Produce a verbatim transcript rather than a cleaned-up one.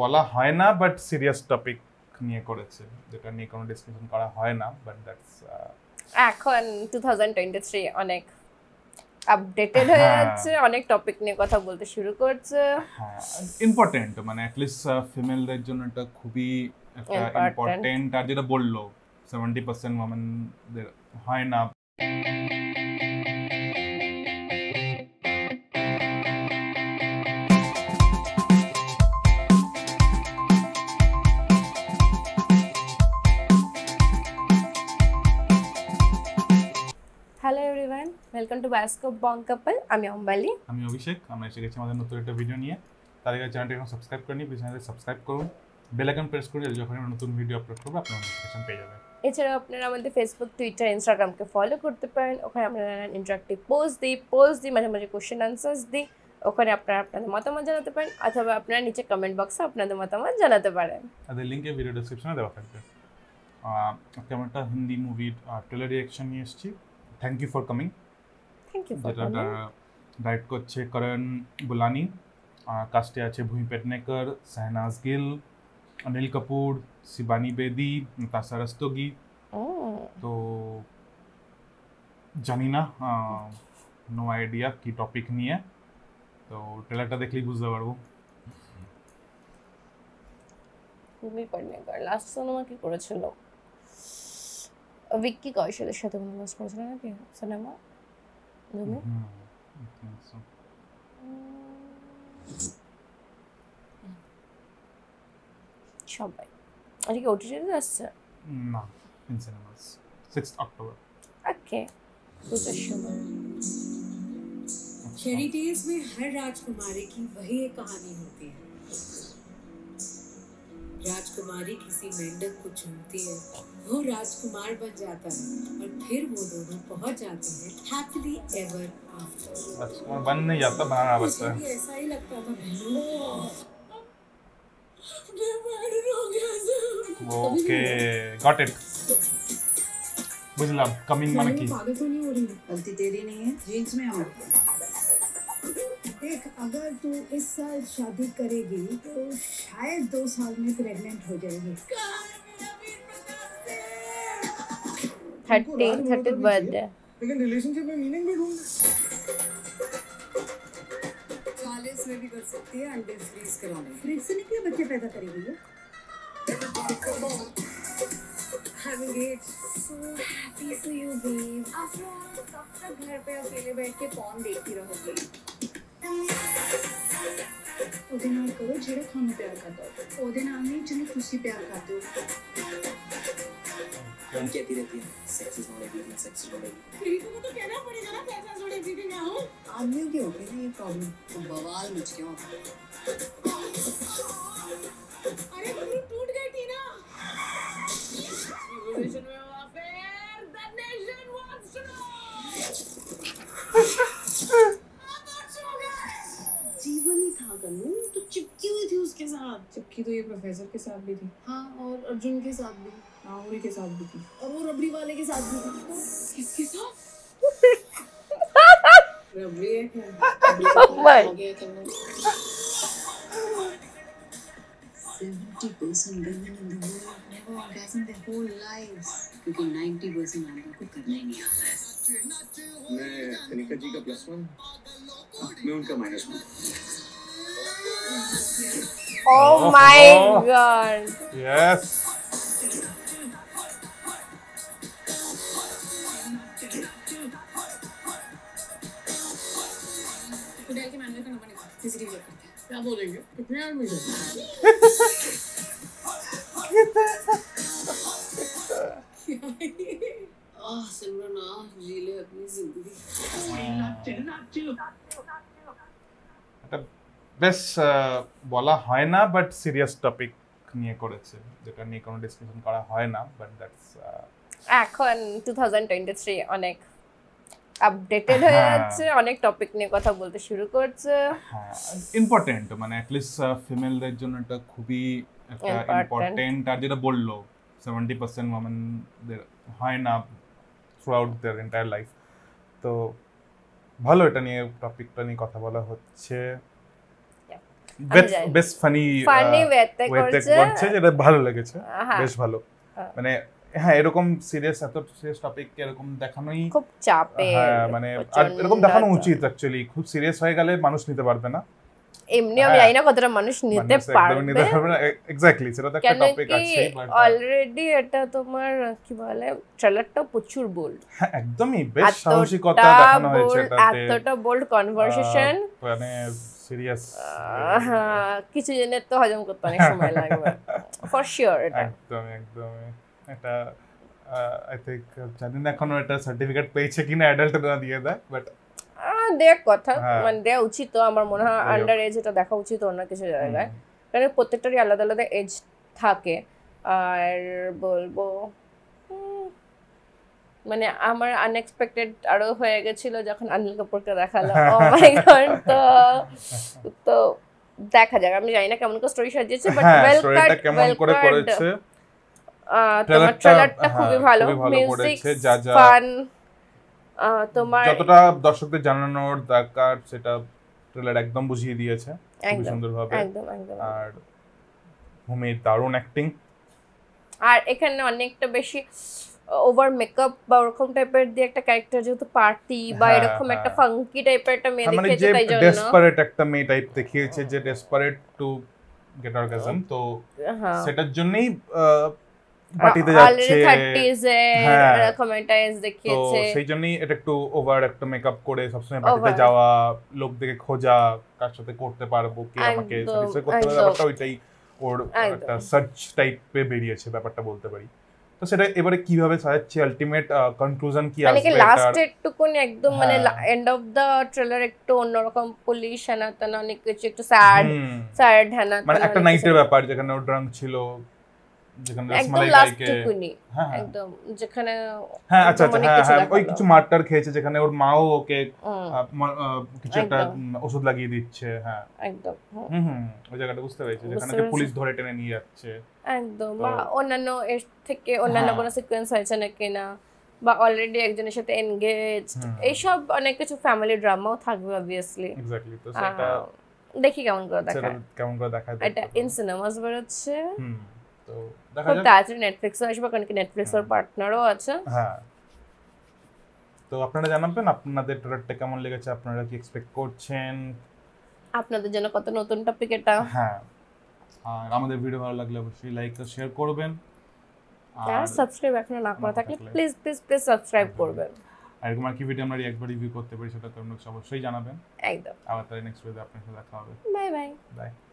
বলা হয় না বাট সিরিয়াস টপিক নিয়ে করেছে যেটা নিয়ে কোনো ডিসকাশন করা হয় না বাট দ্যাটস এখন twenty twenty-three অনেক আপডেটেড হয়ে যাচ্ছে অনেক টপিক নিয়ে কথা বলতে শুরু করছে হ্যাঁ ইম্পর্টেন্ট মানে at least ফিমেলদের জন্য এটা খুবই একটা ইম্পর্টেন্ট আর যেটা বললো seventy percent women দের হয় না Hello everyone, welcome to VascovBongkappal. I'm Ambali. I'm Abhishek. I'm going to show you a video. If you don't subscribe to our channel, subscribe to our bell icon press and you will get a new video upload to our notification page. If you follow Facebook, Twitter, Instagram, follow us. Interactive posts, posts, question answers. If you want to know what you want to know, you comment box. The link is in the video description. Hindi movie trailer reaction. Thank you for coming. Thank you for coming. That right coach Karan Bulani, Kastya Bhumi Petnekar, Sahnaz Gill, Anil Kapoor, Shibani Bedi, Natasha Rustogi. Oh. So, Janina, uh, no idea ki topic nahi hai. So, trailer ta dekhi bujhte parbo. Bhumi Petnekar last cinema ki korechilo. Vicky Kaushal is the one who is going to be a cinema. I think so. Shabai. Are you going to do this? No, in cinemas. sixth October. Okay. So, Shabai. Fairy tales में हर राजकुमारी की वही एक कहानी होती है. राजकुमारी किसी मेंढक को चुनती है वो राजकुमार बन जाता है और फिर वो दोनों पहुंच जाते हैं happily ever after राजकुमार बन नहीं जाता बनाना पड़ता है ऐसा ही लगता था ओके गॉट इट बुझला कमिंग माने की पागल तो नहीं हो रही गलती तेरी नहीं है जींस में और देख अगर तू इस साल शादी करेगी तो शायद दो साल में प्रेग्नेंट हो जाएगी thirty thirty बर्थडे लेकिन रिलेशनशिप में मीनिंग भी ढूंढ चालीस में भी कर सकती है अंडे फ्रीज कराने फ्रीज से निकले बच्चे पैदा करेगी having it so happy for you babe आप लोग कब तक घर पे अकेले बैठ के फोन देखती रहोगी ओदे नाल करो जेड़ा थानू प्यार करदा हो ओदे नाल नहीं जेनू तुसी प्यार करदे हो हम कहती रहती है sex is not everything sex is not everything तेरी को तो कहना पड़ेगा ना सेक्स इज नॉट एवरीथिंग ना हो आदमियों की होती है ये प्रॉब्लम तो बवाल मच गया अरे पूरी टूट गई थी ना रिलेशन में affair the nation wants to के साथ चिपकी तो ये प्रोफेसर के साथ भी थी हाँ और अर्जुन के साथ भी राहुल के साथ भी थी और वो रबड़ी वाले के साथ भी थी किसके साथ रबड़ी है seventy percent women in the world never orgasm their whole lives क्योंकि ninety percent आदमी को करना ही नहीं आता है मैं कनिका जी का प्लस वन मैं उनका minus one Oh, oh my oh. God! Yes. Hotel के मैनेजर का नंबर निकाल, C C T V check करते हैं। क्या बोलेंगे? कितने आदमी हैं? आह सिमरन ना जी ले अपनी जिंदगी। नाचो नाचो বেশ বলা হয় না বাট সিরিয়াস টপিক নিয়ে করেছে যেটা নিয়ে কোনো ডিসকাশন করা হয় না বাট দ্যাটস এখন twenty twenty-three অনেক আপডেটেড হয়ে যাচ্ছে অনেক টপিক নিয়ে কথা বলতে শুরু করছে হ্যাঁ ইম্পর্টেন্ট মানে at least ফিমেলদের জন্য এটা খুবই একটা ইম্পর্টেন্ট আর যেটা বললো seventy percent women দের হয় না throughout their entire life তো ভালো এটা নিয়ে টপিকটা নিয়ে কথা বলা হচ্ছে best best funny funny wettek করছে যেটা ভালো লেগেছে বেশ ভালো মানে হ্যাঁ এরকম সিরিয়াস এত সিরিয়াস টপিক এরকম দেখানোই খুব চাপে মানে এরকম দেখানো উচিত एक्चुअली খুব সিরিয়াস হয়ে গেলে মানুষ নিতে পারবে না এমনি আমি জানি না কতটা মানুষ নিতে পারবে এক্স্যাক্টলি সেটা একটা টপিক আছে বাট অলরেডি এটা তোমার কি বলে ট্রেলারটা প্রচুর বোল্ড একদমই বেশ সাহসিকতা দেখানো হয়েছে এটাতে এতটা বোল্ড কনভারসেশন মানে সিরিয়াস কিছু জনের তো হজম করতে অনেক সময় লাগবে ফর শিওর এটা একদম একদম এটা আই থিংক জানি না কোনো এটা সার্টিফিকেট পেয়েছে কিনা অ্যাডাল্ট না দিয়ে দেয় বাট দেখ কথা মানে দেয়া উচিত তো আমার মনে হয় আন্ডার এজ এটা দেখা উচিত অন্য কিছু জায়গায় কারণ প্রত্যেকটারই আলাদা আলাদা এজ থাকে আর বলবো মানে আমার আনএক্সপেক্টেড আরো হয়ে গেছিল যখন অনিল কাপুরকে দেখালো ও মাই গড তো তো দেখা যাক আমি জানি না কেমন করে স্টোরি সাজিয়েছে বাট ওয়েল কাট কেমন করে করেছে তোমার ট্রেলারটা খুবই ভালো মিউজিক ফান তোমার যতটা দর্শকদের জানানোর দরকার সেটা ট্রেলার একদম বুঝিয়ে দিয়েছে খুব সুন্দরভাবে একদম একদম আর ভূমির দারুণ অ্যাক্টিং আর এখানে অনেকটা বেশি ওভার মেকআপ বা এরকম টাইপের দিয়ে একটা ক্যারেক্টার যেহেতু পার্টি বা এরকম একটা ফাঙ্কি টাইপের একটা মেয়ে দেখিয়েছে তাই জন্য ডেসপারেট একটা মেয়ে টাইপ দেখিয়েছে যে ডেসপারেট টু গেট অর্গাজম তো সেটার জন্যই পার্টিতে যাচ্ছে থার্টিজ এর কমেন্টাইজ দেখিয়েছে তো সেই জন্যই এটা একটু ওভার একটা মেকআপ করে সবসময় পার্টিতে যাওয়া লোক দেখে খোঁজা কার সাথে করতে পারবো কি আমাকে সার্ভিস করতে হবে ব্যাপারটা ওইটাই ওর একটা সার্চ টাইপে বেরিয়েছে ব্যাপারটা বলতে পারি তো সেটা এবারে কিভাবে সাজাচ্ছে আলটিমেট কনক্লুশন কি আসবে মানে লাস্ট এটুকুনি একদম মানে এন্ড অফ দা ট্রেলার একটু অন্যরকম পুলিশ আনাতনা অনেক কিছু একটু স্যাড স্যাড হানা মানে একটা নাইটের ব্যাপার যেখানে ও ড্রাঙ্ক ছিল যেখানে রসমালাই খাইকে হ্যাঁ একদম যেখানে হ্যাঁ আচ্ছা আচ্ছা ওই কিছু মার্টার খেয়েছে যেখানে ওর মাও ওকে কিছু একটা ওষুধ লাগিয়ে দিচ্ছে হ্যাঁ একদম হুম হুম ওই জায়গাটা বুঝতে পেরেছি যেখানে পুলিশ ধরে টেনে নিয়ে যাচ্ছে একদম বা অন্যান্য এর থেকে অন্যান্য কোনো সিকোয়েন্স হয়েছে নাকি না বা অলরেডি একজনের সাথে এনগেজড এইসব অনেক কিছু ফ্যামিলি ড্রামাও থাকবে অবভিয়াসলি এক্স্যাক্টলি তো সেটা দেখি কেমন করে দেখা কেমন করে দেখা এটা ইন সিনেমাস বেরোচ্ছে হুম তো দেখা যাক তার নেটফ্লিক্স এর আসবে কারণ কি নেটফ্লিক্স এর পার্টনারও আছে হ্যাঁ তো আপনারা জানাবেন আপনাদের ট্রেলারটা কেমন লেগেছে আপনারা কি এক্সপেক্ট করছেন আপনাদের জন্য কত নতুন টপিক এটা হ্যাঁ আর আমাদের ভিডিও ভালো লাগলে অবশ্যই লাইক আর শেয়ার করবেন আর সাবস্ক্রাইব এখনো না করা থাকলে প্লিজ প্লিজ প্লিজ সাবস্ক্রাইব করবেন আর এরকম আর কি ভিডিও আমরা একবার রিভিউ করতে পারি সেটা তোমরা অবশ্যই জানাবেন একদম আবার তাহলে নেক্সট ভিডিওতে আপনাদের সাথে দেখা হবে বাই বাই বাই